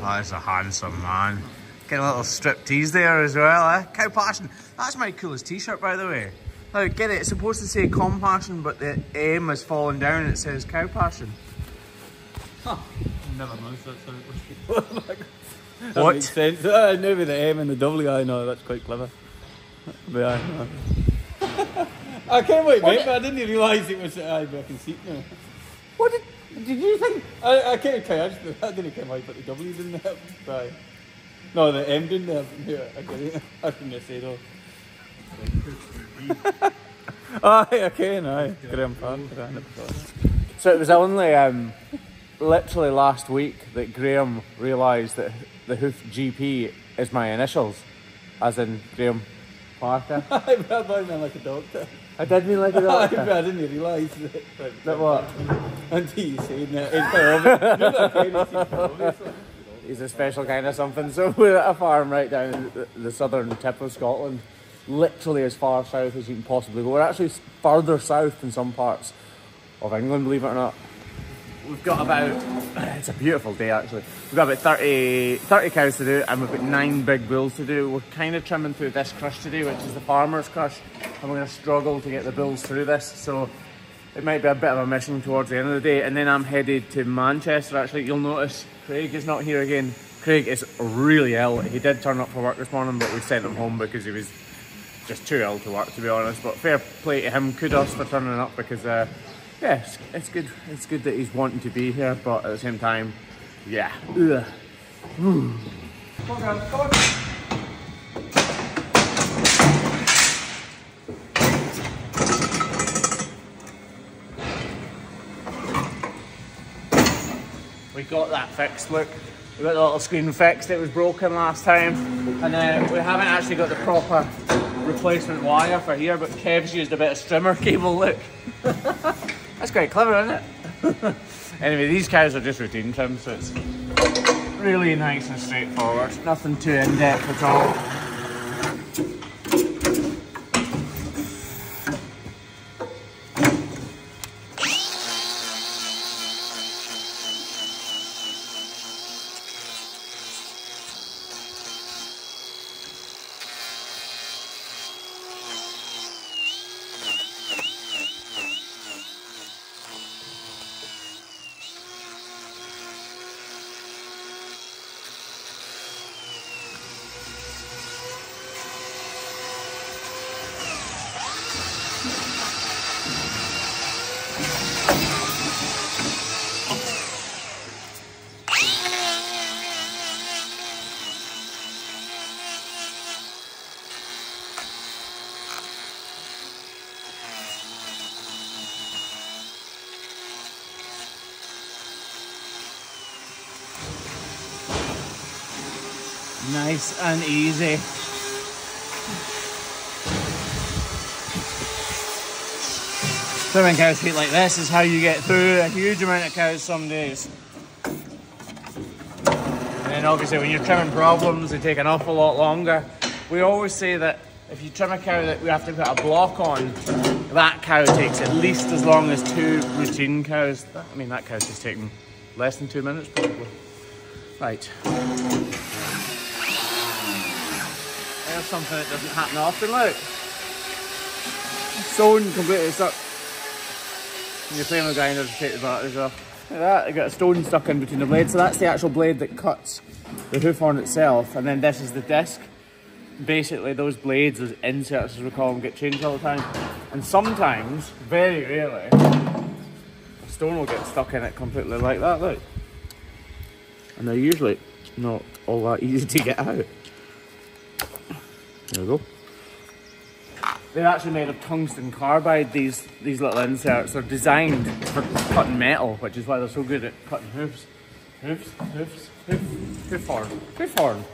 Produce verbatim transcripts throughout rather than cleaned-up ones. That is a handsome man. Getting a little striptease there as well, eh? Compassion. That's my coolest t-shirt, by the way. Now, get it, it's supposed to say compassion, but the M has fallen down and it says cow passion. Huh. Never mind, that's how it was. That what? Makes sense. Uh, maybe the M and the W, I know, that's quite clever. But I, I, I can't wait, mate, but I didn't realise it was I back in seat now. What did, did you think? I, I can't tell, I, just, I didn't come out, but the W didn't have right. No, the M didn't have yeah, I get it. I shouldn't have said all. Aye, okay, no, Graeme Parker. So it was only um, literally last week that Graeme realised that the Hoof G P is my initials, as in Graeme Parker. I did mean like a doctor. I did mean like a doctor. I didn't realise that. Right, that what? Until you said that. He's a special kind of something. So we're at a farm right down the, the southern tip of Scotland. Literally as far south as you can possibly go. We're actually further south than some parts of England, believe it or not. We've got about, it's a beautiful day actually. We've got about thirty, thirty cows to do and we've got nine big bulls to do. We're kind of trimming through this crush today, which is the farmer's crush. And we're gonna struggle to get the bulls through this. So it might be a bit of a mission towards the end of the day. And then I'm headed to Manchester actually. You'll notice Craig is not here again. Craig is really ill. He did turn up for work this morning, but we sent him home because he was just too ill to work, to be honest. But fair play to him, kudos for turning up because uh yeah, it's, it's good it's good that he's wanting to be here, but at the same time, yeah. Ugh. Mm. Come on, guys, come on. We got that fixed, look. We got the little screen fixed, it was broken last time. And uh, we haven't actually got the proper replacement wire for here, but Kev's used a bit of strimmer cable, look. That's quite clever, isn't it? Anyway, these cows are just routine trim, so it's really nice and straightforward. Nothing too in-depth at all. Nice and easy. Trimming cows' feet like this is how you get through a huge amount of cows some days. And then obviously when you're trimming problems, they take an awful lot longer. We always say that if you trim a cow that we have to put a block on, that cow takes at least as long as two routine cows. I mean, that cow's just taken less than two minutes probably. Right. There's something that doesn't happen often, look. Sewn completely stuck. And you're playing with grinders to take the batteries off. Look at that, I got a stone stuck in between the blades. So that's the actual blade that cuts the hoof horn itself. And then this is the disc. Basically, those blades, those inserts as we call them, get changed all the time. And sometimes, very rarely, a stone will get stuck in it completely like that, look. And they're usually not all that easy to get out. There we go. They're actually made of tungsten carbide, these, these little inserts. They're designed for cutting metal, which is why they're so good at cutting hoofs. Hoofs, hoofs, hoof, hoof horn, hoof horn.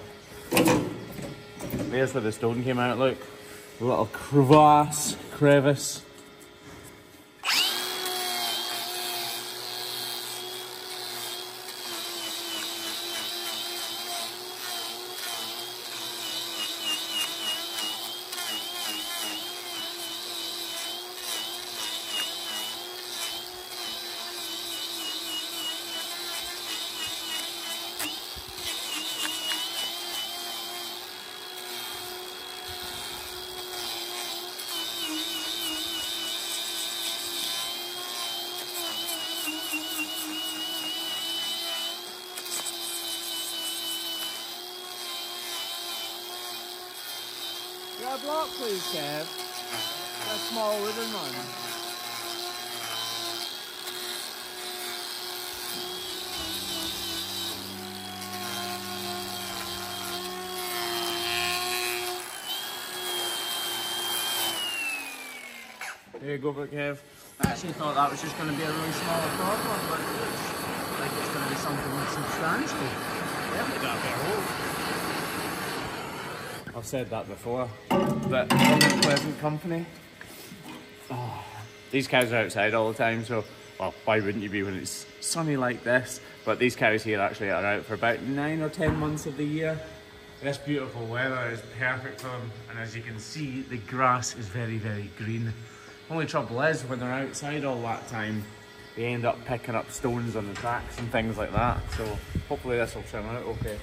There's where the stone came out, look. A little crevasse, crevice. a block, please, Kev. A small wooden one. There you go, but Kev. I actually thought that was just going to be a really small dog one, but it looks like it's going to be something substantial. Definitely got a better hole. I've said that before, but I'm in pleasant company. Oh, these cows are outside all the time, so, well, why wouldn't you be when it's sunny like this? But these cows here actually are out for about nine or ten months of the year. This beautiful weather is perfect for them, and as you can see, the grass is very, very green. Only trouble is, when they're outside all that time, they end up picking up stones on the tracks and things like that, so hopefully this will turn out okay.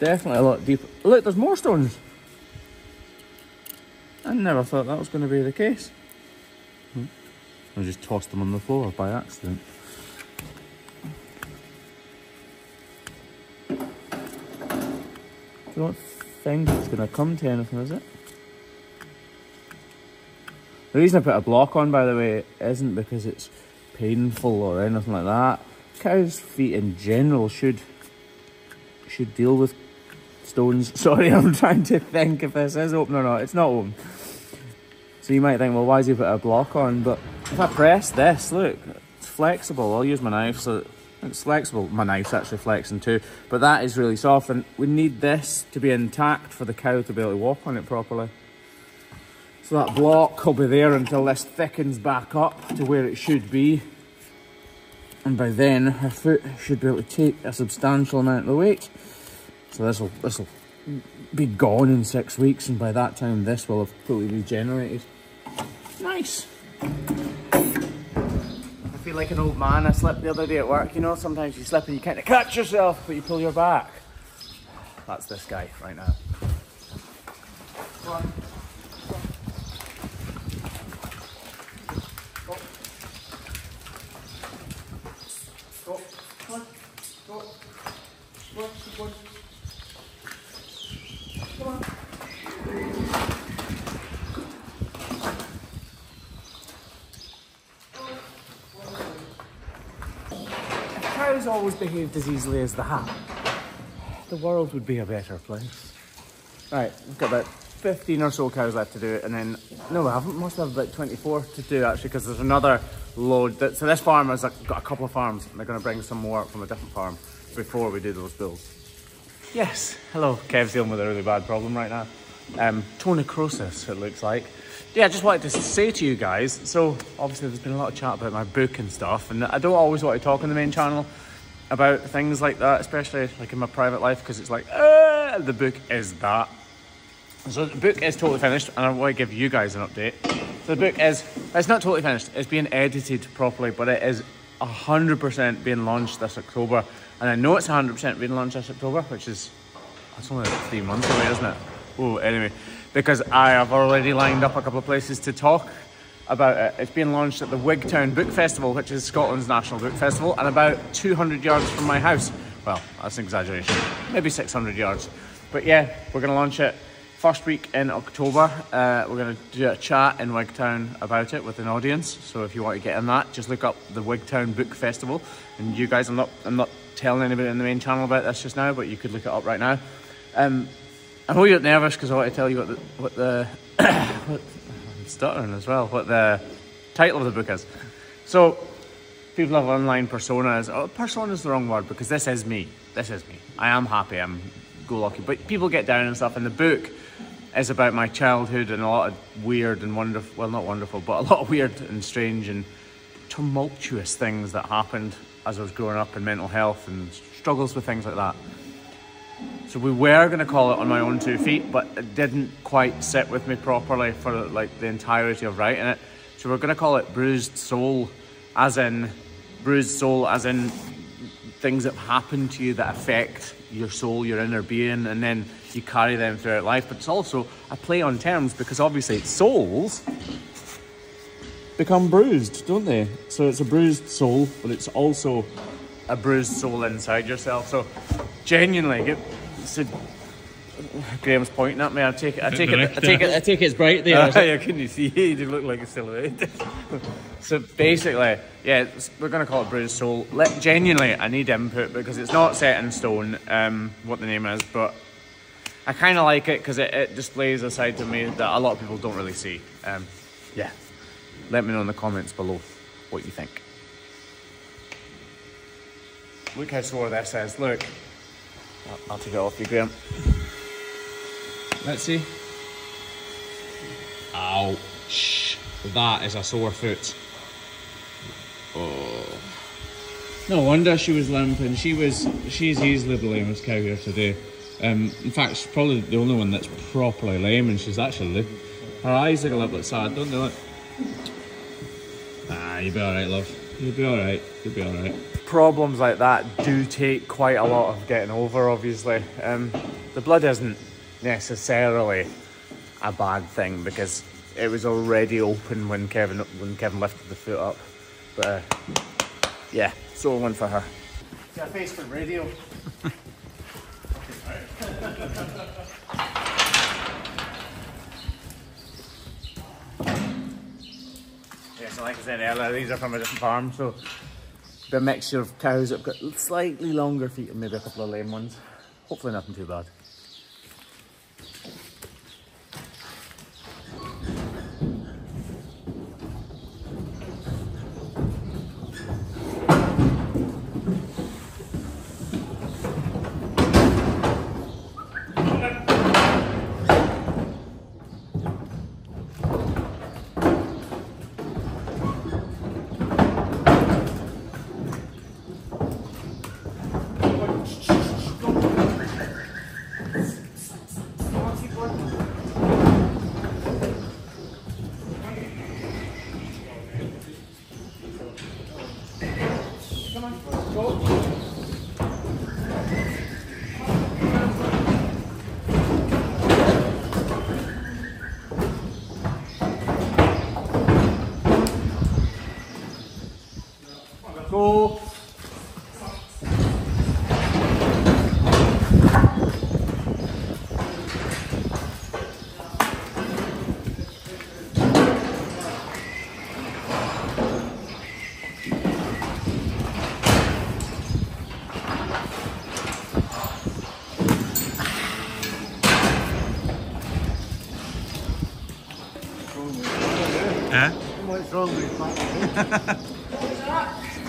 Definitely a lot deeper. Look, there's more stones. I never thought that was going to be the case. I just tossed them on the floor by accident. I don't think it's going to come to anything, is it? The reason I put a block on, by the way, isn't because it's painful or anything like that. Cows' feet in general should should deal with stones. Sorry, I'm trying to think if this is open or not. It's not open. So you might think, well, why is he put a block on? But if I press this, look, it's flexible. I'll use my knife, so it's flexible. My knife's actually flexing too, but that is really soft, and we need this to be intact for the cow to be able to walk on it properly. So that block will be there until this thickens back up to where it should be, and by then her foot should be able to take a substantial amount of the weight. So this will this will be gone in six weeks, and by that time this will have fully regenerated. Nice. I feel like an old man. I slipped the other day at work. You know, sometimes you slip and you kind of catch yourself, but you pull your back. That's this guy right now. Come on. Always behaved as easily as the hat, the world would be a better place. Right, we've got about fifteen or so cows left to do, and then, no, I haven't, must have about twenty-four to do actually, because there's another load. That, so this farm has got a couple of farms, and they're going to bring some more up from a different farm before we do those bulls. Yes, hello, Kev's dealing with a really bad problem right now. Um, Tonacrosis, it looks like. Yeah, I just wanted to say to you guys, so obviously there's been a lot of chat about my book and stuff, and I don't always want to talk on the main channel about things like that, especially like in my private life, because it's like, uh, the book is that. So the book is totally finished, and I want to give you guys an update. So the book is, it's not totally finished, it's being edited properly, but it is one hundred percent being launched this October. And I know it's one hundred percent being launched this October, which is, that's only like three months away, isn't it? Oh, anyway, because I have already lined up a couple of places to talk about it. It's being launched at the Wigtown Book Festival, which is Scotland's national book festival, and about two hundred yards from my house. Well, that's an exaggeration, maybe six hundred yards. But yeah, we're gonna launch it first week in October. Uh, we're gonna do a chat in Wigtown about it with an audience. So if you want to get in that, just look up the Wigtown Book Festival. And you guys, I'm not, I'm not telling anybody in the main channel about this just now, but you could look it up right now. Um, I know you're nervous because I want to tell you what the, what the what, I'm stuttering as well, what the title of the book is. So, people have online personas. Oh, persona is the wrong word, because this is me. This is me. I am happy. I'm go-lucky. But people get down and stuff, and the book is about my childhood and a lot of weird and wonderful, well, not wonderful, but a lot of weird and strange and tumultuous things that happened as I was growing up, and mental health and struggles with things like that. So we were going to call it On My Own Two Feet, but it didn't quite sit with me properly for like the entirety of writing it. So we're going to call it Bruised Soul, as in bruised soul, as in things that happen to you that affect your soul, your inner being, and then you carry them throughout life. But it's also a play on terms, because obviously souls become bruised, don't they? So it's a bruised soul, but it's also a bruised soul inside yourself. So genuinely, get, so Graham's pointing at me. I take it. I take it. I take it. I take it's bright there. Uh, yeah, couldn't you see? He looked like a silhouette. So basically, yeah, we're going to call it Bruised Soul. Let, genuinely, I need input because it's not set in stone um, what the name is, but I kind of like it because it, it displays a side to me that a lot of people don't really see. Um, yeah, let me know in the comments below what you think. Look how sore this is. Look. I'll take it off you, Graeme. Let's see. Ouch. That is a sore foot. Oh. No wonder she was limping. She was, she's easily the lamest cow here today. Um, in fact, she's probably the only one that's properly lame, and she's actually, her eyes look a little bit sad, don't they? Ah, you'll be alright, love. You'll be alright. You'll be alright. Problems like that do take quite a lot of getting over, obviously. Um, the blood isn't necessarily a bad thing because it was already open when Kevin when Kevin lifted the foot up. But uh, yeah, sore one for her. It's a face for radio. Yeah, so like I said earlier, these are from a different farm, so the mixture of cows that have got slightly longer feet and maybe a couple of lame ones. Hopefully nothing too bad.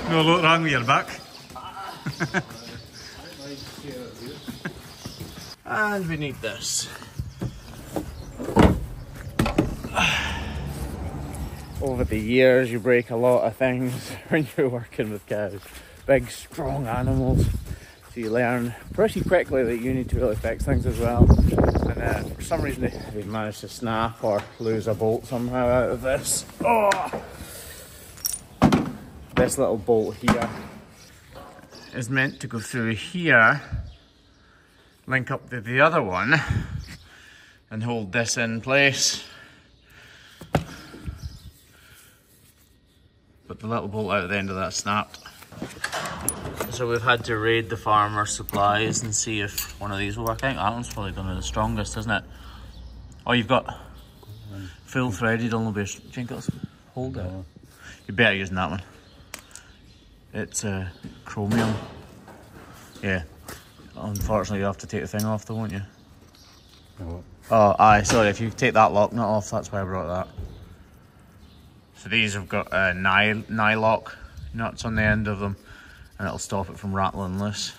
No, look wrong with your back. And we need this. Over the years, you break a lot of things when you're working with cows. Big, strong animals. So you learn pretty quickly that you need to really fix things as well. And uh, for some reason, they, they managed to snap or lose a bolt somehow out of this. Oh! This little bolt here is meant to go through here, link up to the other one, and hold this in place. But the little bolt out at the end of that snapped. So we've had to raid the farmer's supplies and see if one of these will work. I think that one's probably going to be the strongest, isn't it? Oh, you've got full threaded on the base. Do you think it'll hold it? You better using that one. It's uh, chromium. Yeah. Unfortunately, you have to take the thing off though, won't you? No. Oh, aye, sorry. If you take that lock nut off, that's why I brought that. So these have got uh, ny nylock nuts on the end of them, and it'll stop it from rattling loose.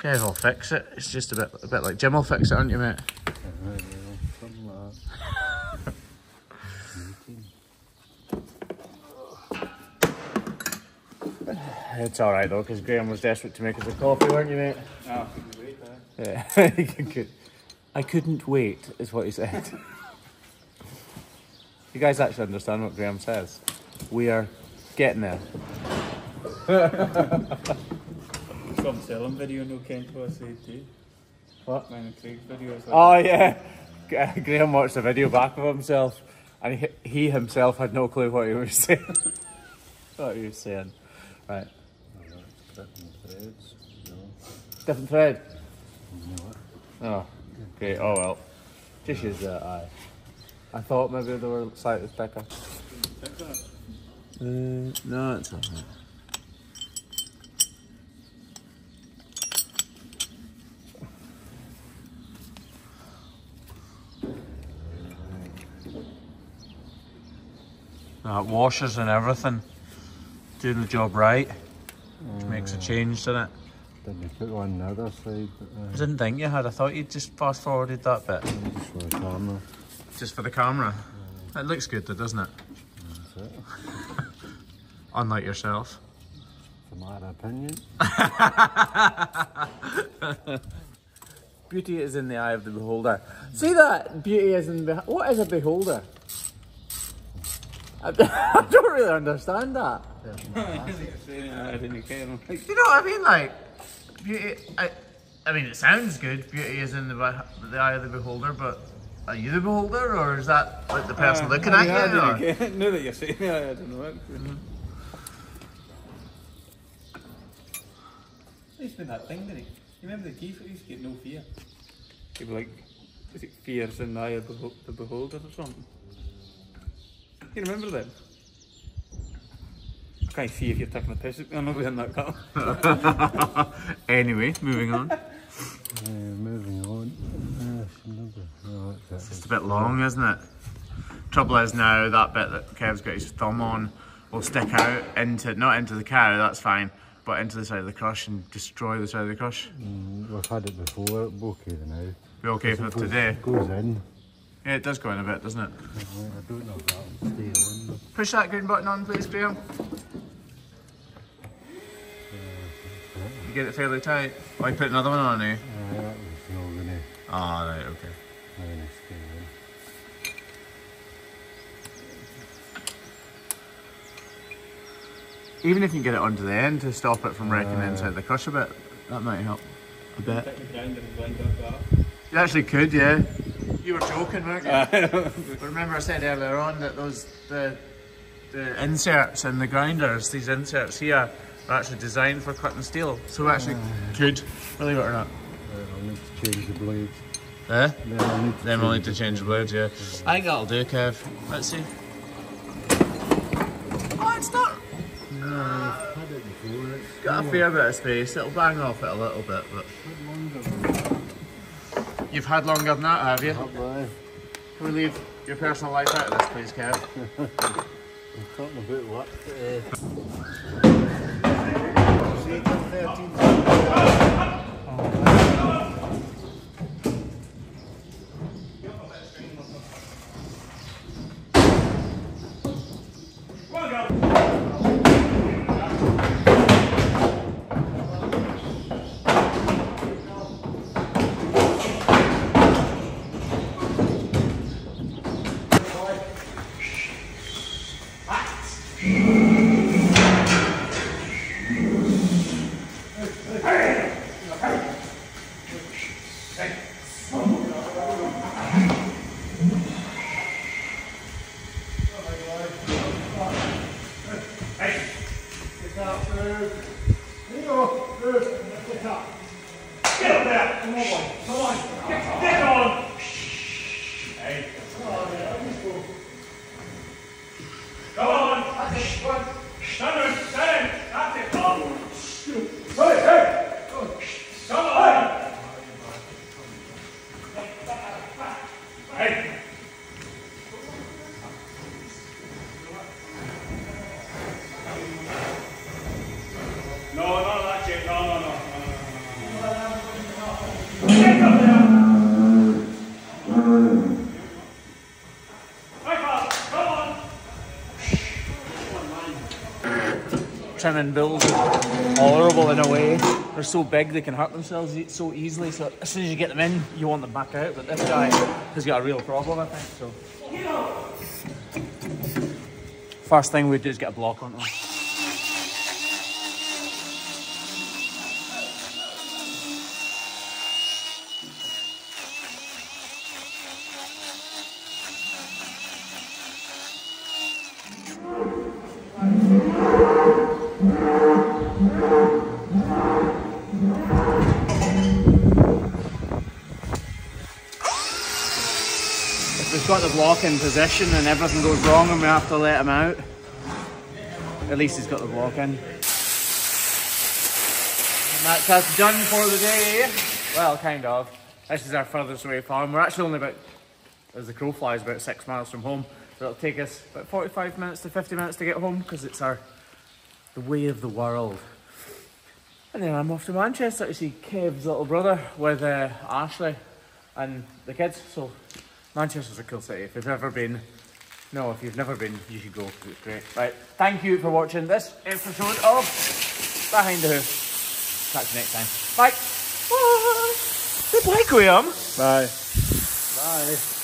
Kev will fix it. It's just a bit, a bit like Jim will fix it, aren't you, mate? Something like that. It's alright though, because Graeme was desperate to make us a coffee, weren't you, mate? No, I couldn't wait there. Yeah, I couldn't wait, is what he said. You guys actually understand what Graeme says. We are getting there. Some selling video no came to us today. What? Mine and Craig's video. Oh, yeah. Graeme watched a video back of himself, and he, he himself had no clue what he was saying. What he was saying. Right. All right, threaten the threads, no. Different thread? No. Oh, great. Oh well. Just use that eye. I thought maybe they were slightly thicker. Um, no, it's not. No, it washes and everything. Doing the job right, which uh, makes a change, doesn't it? Didn't you put one on the other side? Uh, I didn't think you had. I thought you'd just fast forwarded that bit. Just for the camera. Just for the camera. Uh, it looks good, though, doesn't it? That's it. Unlike yourself. It's a matter of opinion. Beauty is in the eye of the beholder. See that? Beauty is in the... What is a beholder? I don't really understand that. I didn't care. You know what I mean? Like, beauty. I, I mean, it sounds good. Beauty is in the the eye of the beholder, but are you the beholder, or is that like the person uh, looking no, at yeah, you? I didn't know that you're saying that. I don't know. Mm-hmm. He's been that thing, didn't he? You remember the geezer? He used to get no fear. He was like, is it fears in the eye of the, the beholder or something? You remember them? I can't see if you're taking a piss at me. I'm not wearing that cup. Anyway, moving on. Uh, moving on. Uh, no, it's just a bit long, isn't it? Trouble is now that bit that Kev's got his thumb on will stick out into, not into the cow, that's fine, but into the side of the crush and destroy the side of the crush. Mm, we've had it before. We're okay now. We're okay for today. It goes in. Yeah, it does go in a bit, doesn't it? I don't know if that'll stay on. Push that green button on, please, Graeme. You get it fairly tight. Oh, you put another one on, eh? No, that was not going to... Ah, right, OK. Not going to stay on. Even if you can get it onto the end to stop it from wrecking uh, inside the crush a bit, that might help a bit. You actually could, yeah. You were joking, weren't you? I remember I said earlier on that those the the inserts in the grinders, these inserts here, are actually designed for cutting steel. So actually, uh, could believe it or not. I'll need to change the blades. Eh? Then I'll need to, then we'll need to change the blades. Yeah. I think that'll do, Kev. Let's see. Oh, it's not. No, I've had it before. It's got a fair bit of space. It'll bang off it a little bit, but. You've had longer than that, have you? Can we leave your personal life out of this, please, Kev? I'm talking about what? Trimming bulls is tolerable in a way. They're so big they can hurt themselves so easily, so as soon as you get them in, you want them back out, but this guy has got a real problem, I think, so. First thing we do is get a block on them. He's got the block in position and everything goes wrong and we have to let him out. At least he's got the block in. And that's us done for the day. Well, kind of. This is our furthest away farm. We're actually only about, as the crow flies, about six miles from home. So it'll take us about forty-five minutes to fifty minutes to get home because it's our, the way of the world. And then I'm off to Manchester to see Kev's little brother with uh, Ashley and the kids. So Manchester's a cool city. If you've ever been, no, if you've never been, you should go because it's great. Right, thank you for watching this episode of Behind the Hoof. Catch you next time. Bye. Bye. Goodbye, Graeme. Bye. Bye.